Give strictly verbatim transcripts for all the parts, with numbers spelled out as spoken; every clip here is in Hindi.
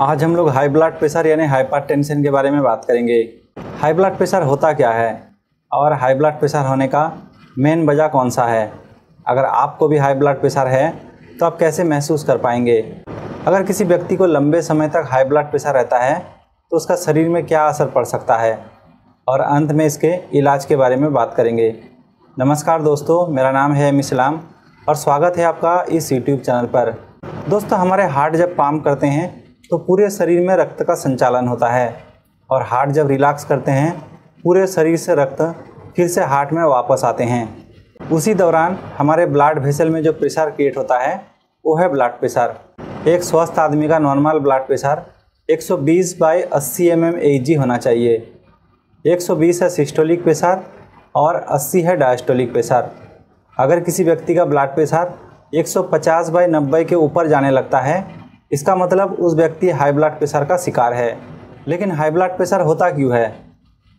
आज हम लोग हाई ब्लड प्रेशर यानी हाइपरटेंशन के बारे में बात करेंगे। हाई ब्लड प्रेशर होता क्या है और हाई ब्लड प्रेशर होने का मेन वजह कौन सा है। अगर आपको भी हाई ब्लड प्रेशर है तो आप कैसे महसूस कर पाएंगे। अगर किसी व्यक्ति को लंबे समय तक हाई ब्लड प्रेशर रहता है तो उसका शरीर में क्या असर पड़ सकता है और अंत में इसके इलाज के बारे में बात करेंगे। नमस्कार दोस्तों, मेरा नाम है एम इस्लाम और स्वागत है आपका इस यूट्यूब चैनल पर। दोस्तों, हमारे हार्ट जब काम करते हैं तो पूरे शरीर में रक्त का संचालन होता है और हार्ट जब रिलैक्स करते हैं पूरे शरीर से रक्त फिर से हार्ट में वापस आते हैं। उसी दौरान हमारे ब्लड वेसल में जो प्रेशर क्रिएट होता है वो है ब्लड प्रेशर। एक स्वस्थ आदमी का नॉर्मल ब्लड प्रेशर एक सौ बीस बाई अस्सी एम एम ए जी होना चाहिए। एक सौ बीस है सिस्टोलिक प्रेशर और अस्सी है डायस्टोलिक प्रेशर। अगर किसी व्यक्ति का ब्लड प्रेशर एक सौ पचास बाई नब्बे के ऊपर जाने लगता है, इसका मतलब उस व्यक्ति हाई ब्लड प्रेशर का शिकार है। लेकिन हाई ब्लड प्रेशर होता क्यों है?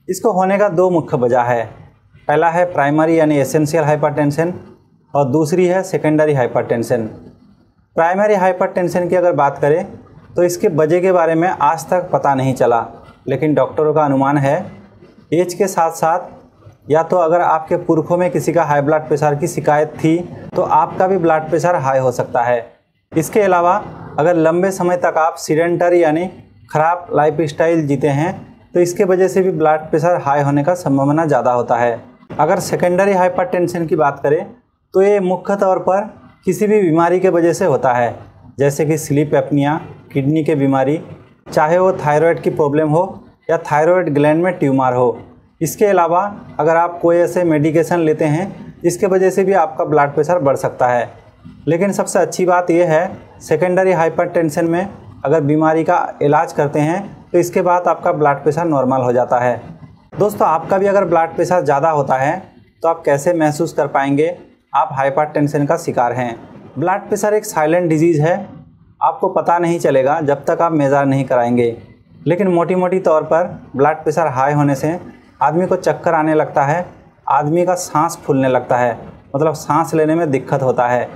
इसको होने का दो मुख्य वजह है। पहला है प्राइमरी यानी एसेंशियल हाइपरटेंशन और दूसरी है सेकेंडरी हाइपरटेंशन। प्राइमरी हाइपरटेंशन की अगर बात करें तो इसके वजह के बारे में आज तक पता नहीं चला, लेकिन डॉक्टरों का अनुमान है एज के साथ साथ या तो अगर आपके पुरखों में किसी का हाई ब्लड प्रेशर की शिकायत थी तो आपका भी ब्लड प्रेशर हाई हो सकता है। इसके अलावा अगर लंबे समय तक आप सीडेंटरी यानी खराब लाइफस्टाइल जीते हैं तो इसके वजह से भी ब्लड प्रेशर हाई होने का संभावना ज़्यादा होता है। अगर सेकेंडरी हाइपरटेंशन की बात करें तो ये मुख्य तौर पर किसी भी बीमारी के वजह से होता है, जैसे कि स्लीप एपनिया, किडनी की बीमारी, चाहे वो थायराइड की प्रॉब्लम हो या थायराइड ग्लैंड में ट्यूमर हो। इसके अलावा अगर आप कोई ऐसे मेडिकेशन लेते हैं इसके वजह से भी आपका ब्लड प्रेशर बढ़ सकता है। लेकिन सबसे अच्छी बात यह है सेकेंडरी हाइपरटेंशन में अगर बीमारी का इलाज करते हैं तो इसके बाद आपका ब्लड प्रेशर नॉर्मल हो जाता है। दोस्तों, आपका भी अगर ब्लड प्रेशर ज़्यादा होता है तो आप कैसे महसूस कर पाएंगे आप हाइपरटेंशन का शिकार हैं। ब्लड प्रेशर एक साइलेंट डिजीज़ है, आपको पता नहीं चलेगा जब तक आप मेज़र नहीं कराएंगे। लेकिन मोटी मोटी तौर पर ब्लड प्रेशर हाई होने से आदमी को चक्कर आने लगता है, आदमी का सांस फूलने लगता है, मतलब सांस लेने में दिक्कत होता है।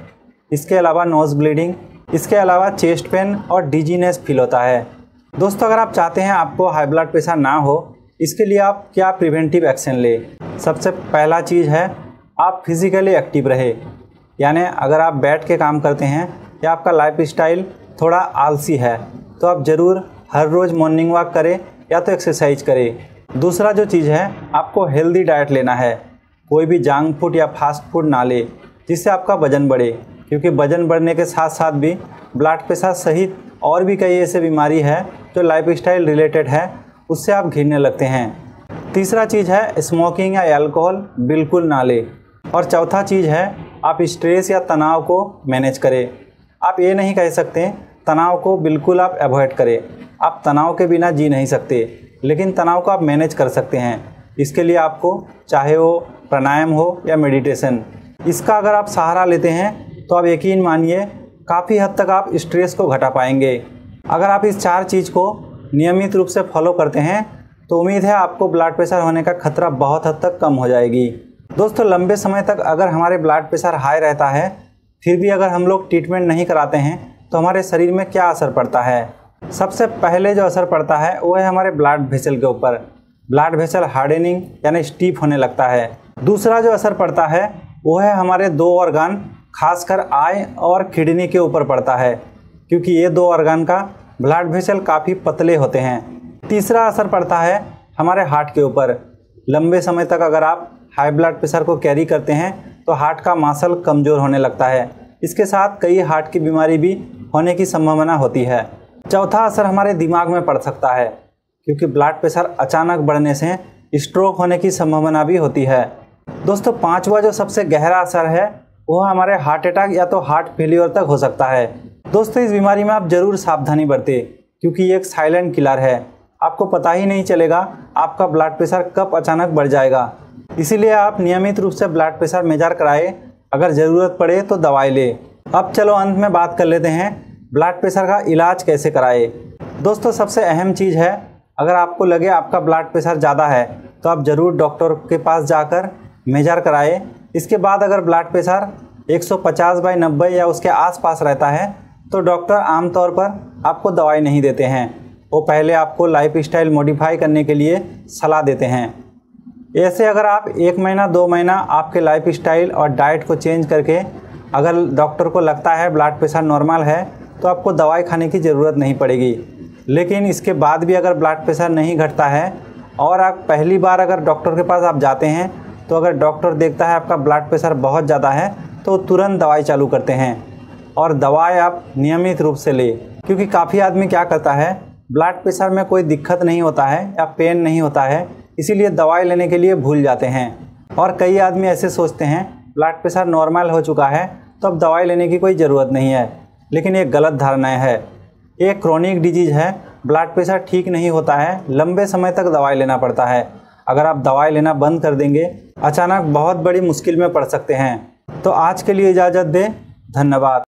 इसके अलावा नोज़ ब्लीडिंग, इसके अलावा चेस्ट पेन और डिजीनेस फील होता है। दोस्तों, अगर आप चाहते हैं आपको हाई ब्लड प्रेशर ना हो, इसके लिए आप क्या प्रिवेंटिव एक्शन लें। सबसे पहला चीज़ है आप फिज़िकली एक्टिव रहे, यानी अगर आप बैठ के काम करते हैं या आपका लाइफस्टाइल थोड़ा आलसी है तो आप ज़रूर हर रोज़ मॉर्निंग वॉक करें या तो एक्सरसाइज करें। दूसरा जो चीज़ है, आपको हेल्दी डाइट लेना है। कोई भी जंक फूड या फास्ट फूड ना ले जिससे आपका वजन बढ़े, क्योंकि वजन बढ़ने के साथ साथ भी ब्लड प्रेशर सहित और भी कई ऐसे बीमारी है जो लाइफस्टाइल रिलेटेड है, उससे आप घिरने लगते हैं। तीसरा चीज़ है स्मोकिंग या अल्कोहल बिल्कुल ना ले। और चौथा चीज़ है आप स्ट्रेस या तनाव को मैनेज करें। आप ये नहीं कह सकते तनाव को बिल्कुल आप अवॉइड करें, आप तनाव के बिना जी नहीं सकते, लेकिन तनाव को आप मैनेज कर सकते हैं। इसके लिए आपको चाहे वो प्राणायाम हो या मेडिटेशन, इसका अगर आप सहारा लेते हैं तो आप यकीन मानिए काफ़ी हद तक आप स्ट्रेस को घटा पाएंगे। अगर आप इस चार चीज़ को नियमित रूप से फॉलो करते हैं तो उम्मीद है आपको ब्लड प्रेशर होने का खतरा बहुत हद तक कम हो जाएगी। दोस्तों, लंबे समय तक अगर हमारे ब्लड प्रेशर हाई रहता है फिर भी अगर हम लोग ट्रीटमेंट नहीं कराते हैं तो हमारे शरीर में क्या असर पड़ता है। सबसे पहले जो असर पड़ता है वो है हमारे ब्लड वेसल के ऊपर। ब्लड वेसल हार्डनिंग यानी स्टीफ होने लगता है। दूसरा जो असर पड़ता है वो है हमारे दो ऑर्गन, खासकर आई और किडनी के ऊपर पड़ता है, क्योंकि ये दो ऑर्गन का ब्लड वेसल काफ़ी पतले होते हैं। तीसरा असर पड़ता है हमारे हार्ट के ऊपर। लंबे समय तक अगर आप हाई ब्लड प्रेशर को कैरी करते हैं तो हार्ट का मासल कमज़ोर होने लगता है। इसके साथ कई हार्ट की बीमारी भी होने की संभावना होती है। चौथा असर हमारे दिमाग में पड़ सकता है, क्योंकि ब्लड प्रेशर अचानक बढ़ने से स्ट्रोक होने की संभावना भी होती है। दोस्तों, पाँचवा जो सबसे गहरा असर है वह हमारे हार्ट अटैक या तो हार्ट फेलियर तक हो सकता है। दोस्तों, इस बीमारी में आप ज़रूर सावधानी बरतें, क्योंकि ये एक साइलेंट किलर है। आपको पता ही नहीं चलेगा आपका ब्लड प्रेशर कब अचानक बढ़ जाएगा। इसीलिए आप नियमित रूप से ब्लड प्रेशर मेजर कराएं, अगर ज़रूरत पड़े तो दवाई लें। अब चलो अंत में बात कर लेते हैं ब्लड प्रेशर का इलाज कैसे कराएं। दोस्तों, सबसे अहम चीज़ है अगर आपको लगे आपका ब्लड प्रेशर ज़्यादा है तो आप ज़रूर डॉक्टर के पास जाकर मेजर कराएँ। इसके बाद अगर ब्लड प्रेशर एक सौ पचास बाई नब्बे या उसके आसपास रहता है तो डॉक्टर आमतौर पर आपको दवाई नहीं देते हैं, वो पहले आपको लाइफ स्टाइल मॉडिफाई करने के लिए सलाह देते हैं। ऐसे अगर आप एक महीना दो महीना आपके लाइफ स्टाइल और डाइट को चेंज करके अगर डॉक्टर को लगता है ब्लड प्रेशर नॉर्मल है तो आपको दवाई खाने की ज़रूरत नहीं पड़ेगी। लेकिन इसके बाद भी अगर ब्लड प्रेशर नहीं घटता है और आप पहली बार अगर डॉक्टर के पास आप जाते हैं तो अगर डॉक्टर देखता है आपका ब्लड प्रेशर बहुत ज़्यादा है तो तुरंत दवाई चालू करते हैं। और दवाई आप नियमित रूप से लें, क्योंकि काफ़ी आदमी क्या करता है ब्लड प्रेशर में कोई दिक्कत नहीं होता है या पेन नहीं होता है, इसीलिए दवाई लेने के लिए भूल जाते हैं। और कई आदमी ऐसे सोचते हैं ब्लड प्रेशर नॉर्मल हो चुका है तो अब दवाई लेने की कोई ज़रूरत नहीं है, लेकिन ये गलत धारणा है। एक क्रॉनिक डिजीज़ है, ब्लड प्रेशर ठीक नहीं होता है, लंबे समय तक दवाई लेना पड़ता है। अगर आप दवाई लेना बंद कर देंगे अचानक बहुत बड़ी मुश्किल में पड़ सकते हैं। तो आज के लिए इजाज़त दें, धन्यवाद।